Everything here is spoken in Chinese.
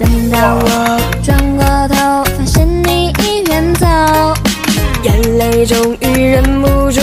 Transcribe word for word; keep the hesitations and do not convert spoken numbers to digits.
等到我转过头，发现你已远走，眼泪终于忍不住。